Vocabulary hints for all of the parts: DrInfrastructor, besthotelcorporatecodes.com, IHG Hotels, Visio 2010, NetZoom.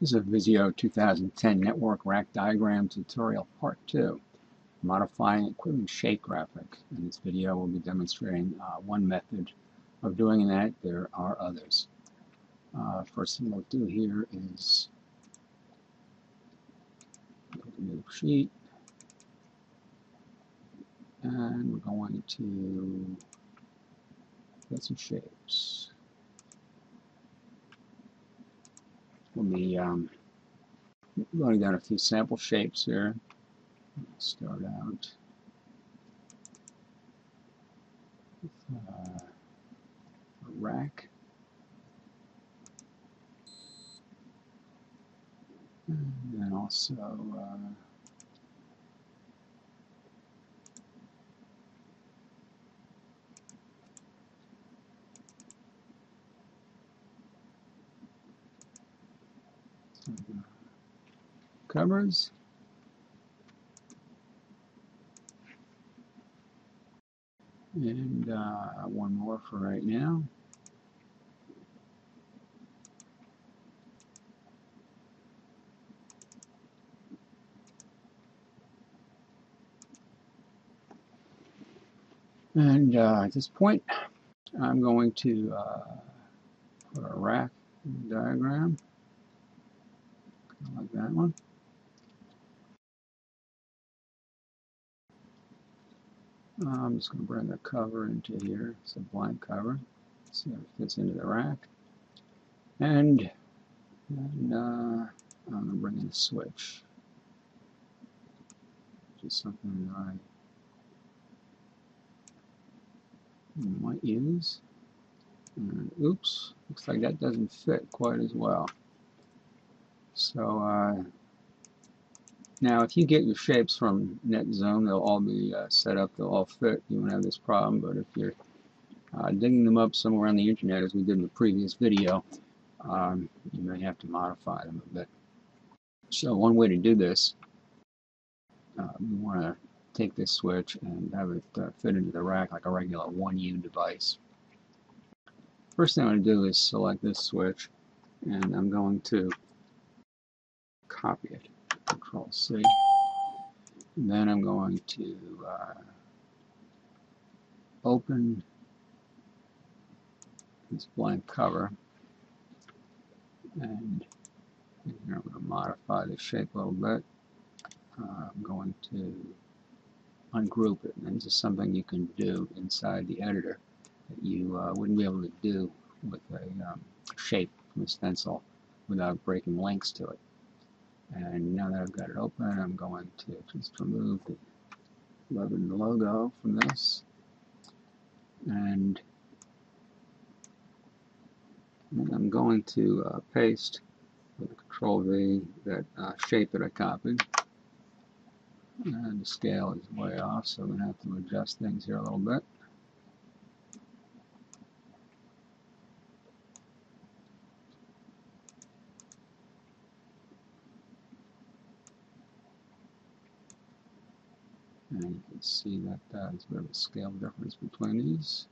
This is a Visio 2010 network rack diagram tutorial part 2, modifying equipment shape graphic. In this video we'll be demonstrating one method of doing that. There are others. First thing we'll do here is new sheet, and we're going to get some shapes. We'll be loading down a few sample shapes here. Start out with a rack. And then also covers. And one more for right now. And at this point, I'm going to put a rack in the diagram, like that one. I'm just going to bring the cover into here. It's a blank cover. See how it fits into the rack. And then I'm going to bring in a switch. Just something that I might use. And oops, looks like that doesn't fit quite as well. So now if you get your shapes from NetZoom, they'll all be set up, they'll all fit, you won't have this problem. But if you're digging them up somewhere on the internet, as we did in the previous video, you may have to modify them a bit. So one way to do this, we want to take this switch and have it fit into the rack like a regular 1U device. First thing I'm going to do is select this switch, and I'm going to copy it. Control C. And then I'm going to open this blank cover, and here I'm going to modify the shape a little bit. I'm going to ungroup it, and this is something you can do inside the editor that you wouldn't be able to do with a shape from a stencil without breaking links to it. And now that I've got it open, I'm going to just remove the Lebanon logo from this, and then I'm going to paste with Control V that shape that I copied. And the scale is way off, so I'm going to have to adjust things here a little bit. And you can see that there's a bit of a scale difference between these.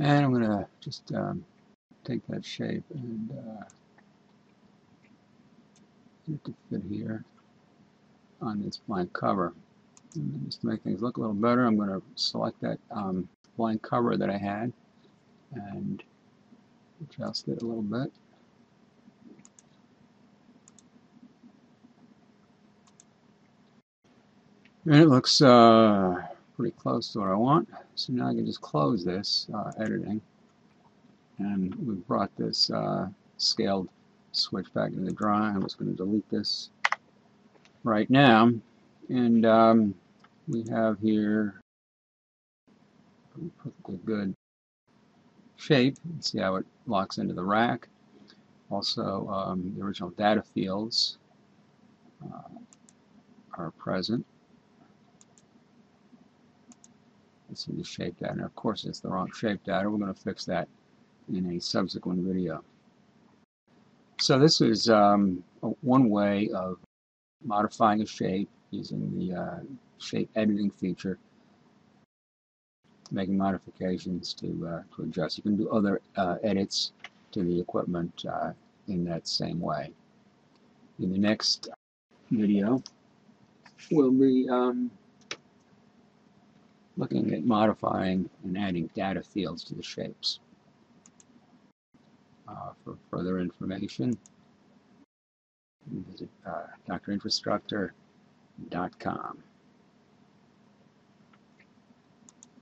And I'm going to just take that shape and it could fit here on this blank cover. And just to make things look a little better, I'm going to select that blank cover that I had and adjust it a little bit. And it looks pretty close to what I want. So now I can just close this editing, and we've brought this scaled switch back into the drawing. I'm just going to delete this right now, and we have here a perfectly good shape. See how it locks into the rack. Also, the original data fields are present. See the shape data, and of course it's the wrong shape data. We're going to fix that in a subsequent video. So this is one way of modifying a shape using the shape editing feature, making modifications to adjust. You can do other edits to the equipment in that same way. In the next video, we'll be looking at modifying and adding data fields to the shapes. For further information, visit DrInfrastructor.com.